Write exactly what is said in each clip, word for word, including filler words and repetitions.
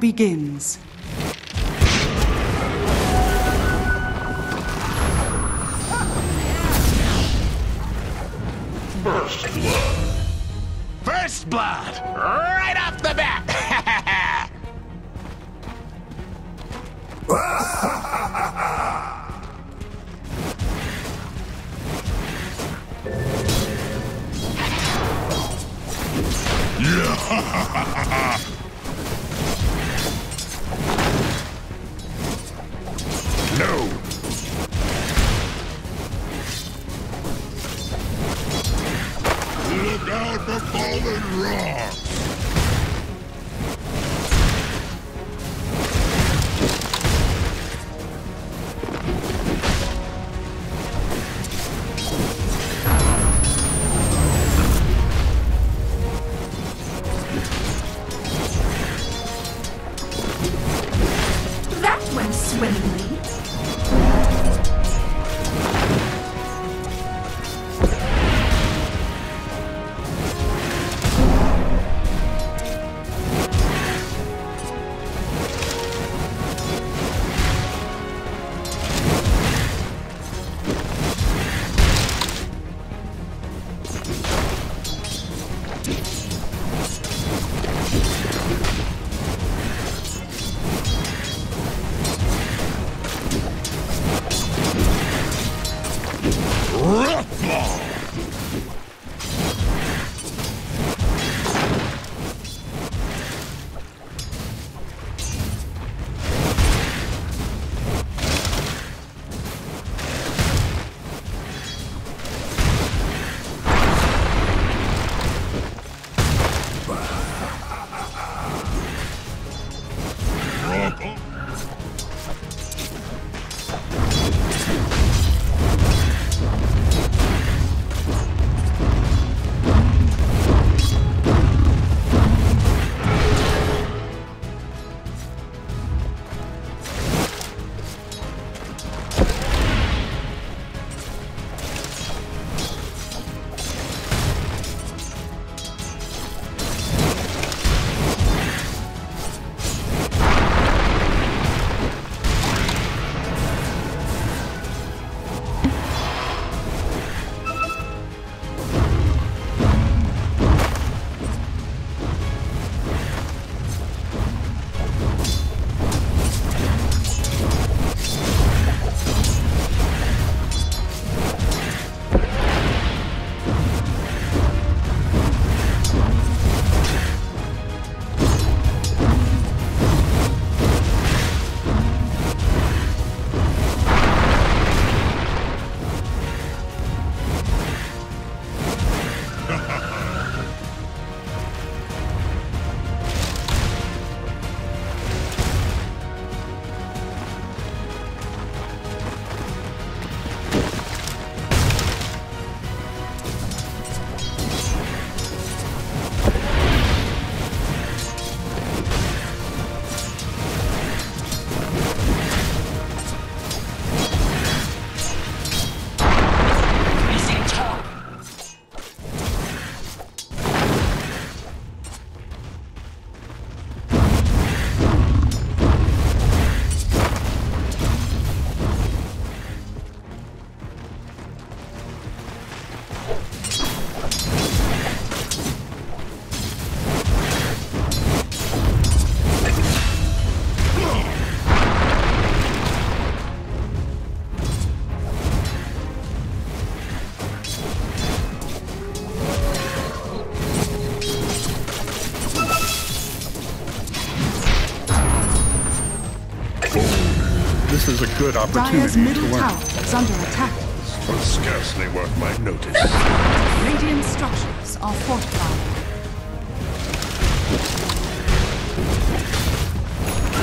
begins. First blood. First blood! Right off the bat! No! Look out for falling rocks! That went swimmingly. This is a good opportunity. Dyer's middle to tower is under attack. Well, scarcely worth my notice. Radiant structures are fortified.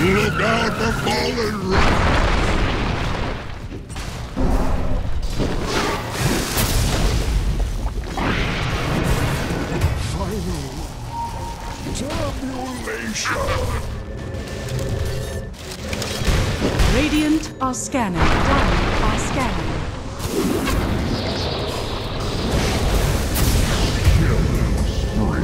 Look out for fallen rocks! Radiant are scanning. Dying are scanning. Killing spree.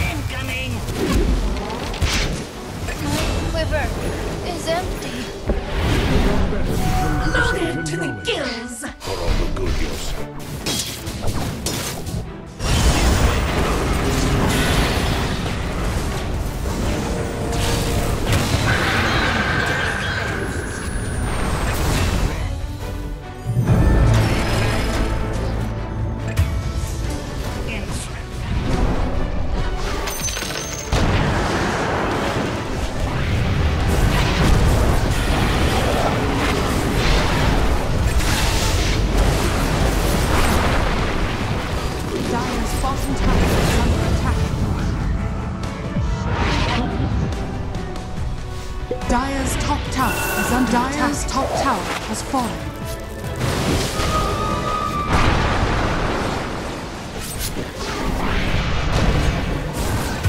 Incoming! My quiver is empty. Loaded to the gills! For all the good use. Dire's top tower is under attack. Dire's top tower has fallen. Dire's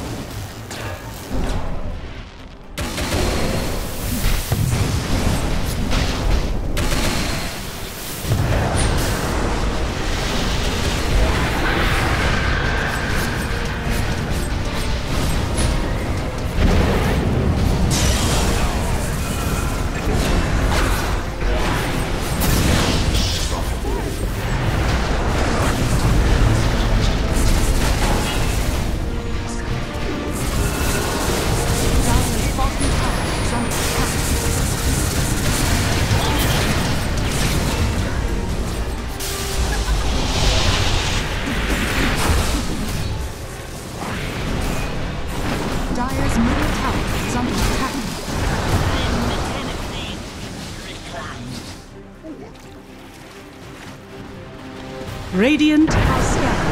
Radiant are scattering.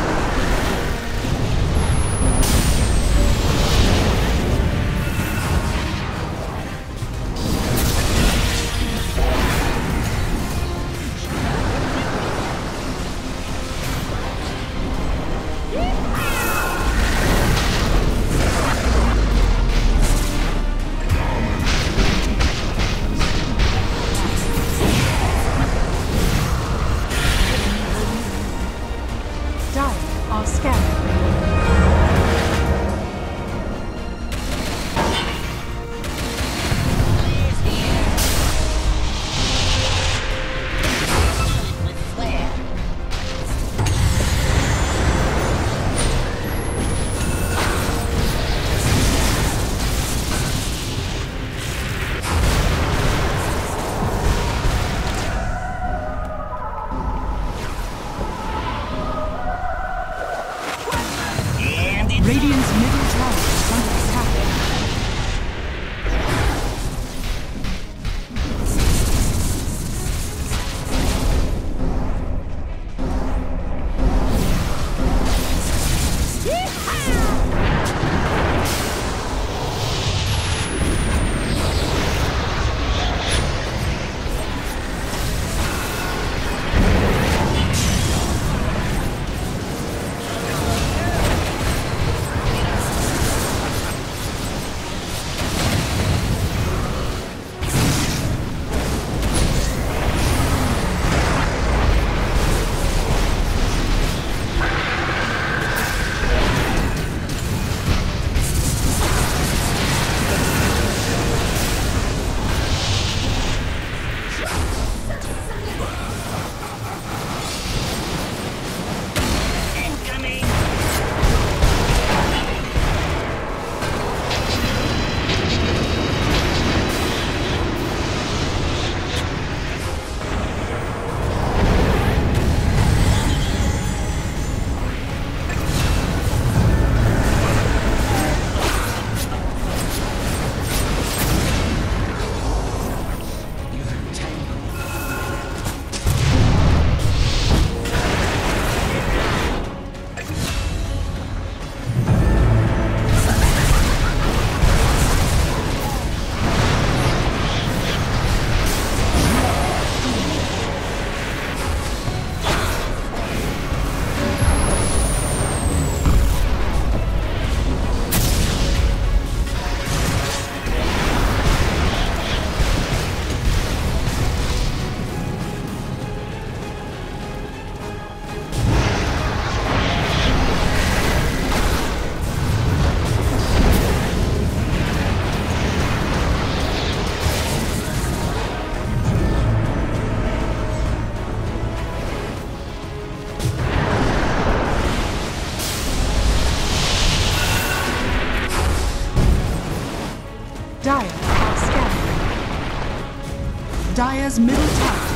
Dire's middle tower is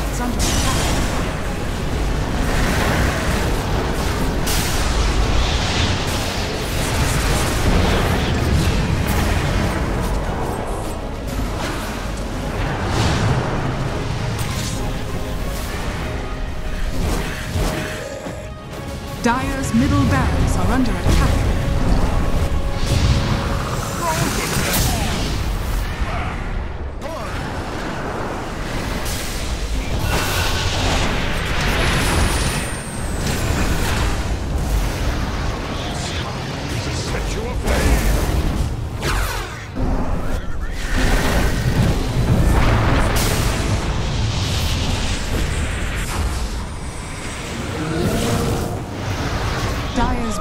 under attack. Dire's middle barracks are under attack.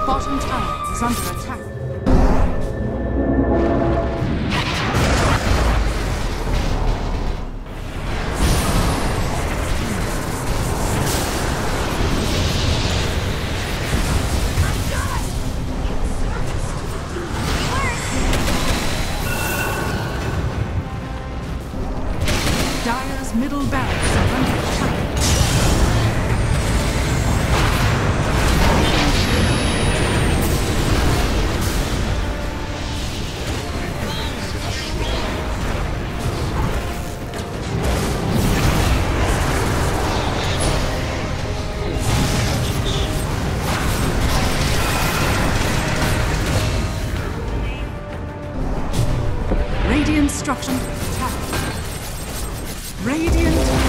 Bottom tower is under attack. Dire's middle barracks are under attack. Construction attack. Radiant.